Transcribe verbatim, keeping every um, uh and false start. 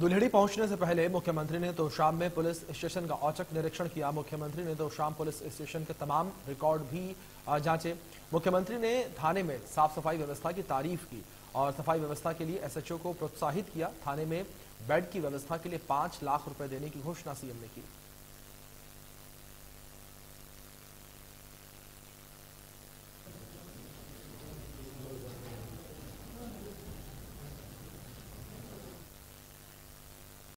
दुल्हेड़ी पहुंचने से पहले मुख्यमंत्री ने तो शाम में पुलिस स्टेशन का औचक निरीक्षण किया। मुख्यमंत्री ने तो शाम पुलिस स्टेशन के तमाम रिकॉर्ड भी जांचे। मुख्यमंत्री ने थाने में साफ सफाई व्यवस्था की तारीफ की और सफाई व्यवस्था के लिए एसएचओ को प्रोत्साहित किया। थाने में बेड की व्यवस्था के लिए पांच लाख रुपए देने की घोषणा सीएम ने की।